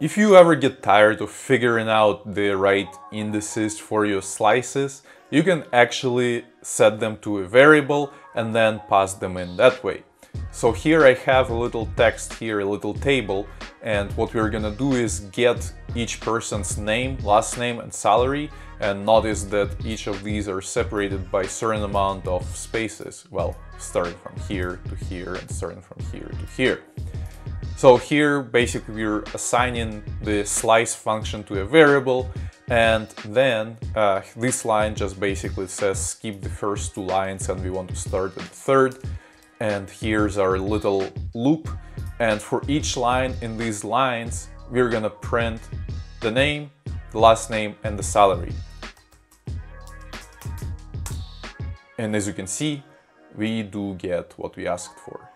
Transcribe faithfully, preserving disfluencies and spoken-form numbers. If you ever get tired of figuring out the right indices for your slices, you can actually set them to a variable and then pass them in that way. So here I have a little text here, a little table, and what we're gonna do is get each person's name, last name and salary, and notice that each of these are separated by a certain amount of spaces. Well, starting from here to here and starting from here to here. So here basically we're assigning the slice function to a variable, and then uh, this line just basically says skip the first two lines and we want to start at the third. And here's our little loop. And for each line in these lines, we're gonna print the name, the last name, and the salary. And as you can see, we do get what we asked for.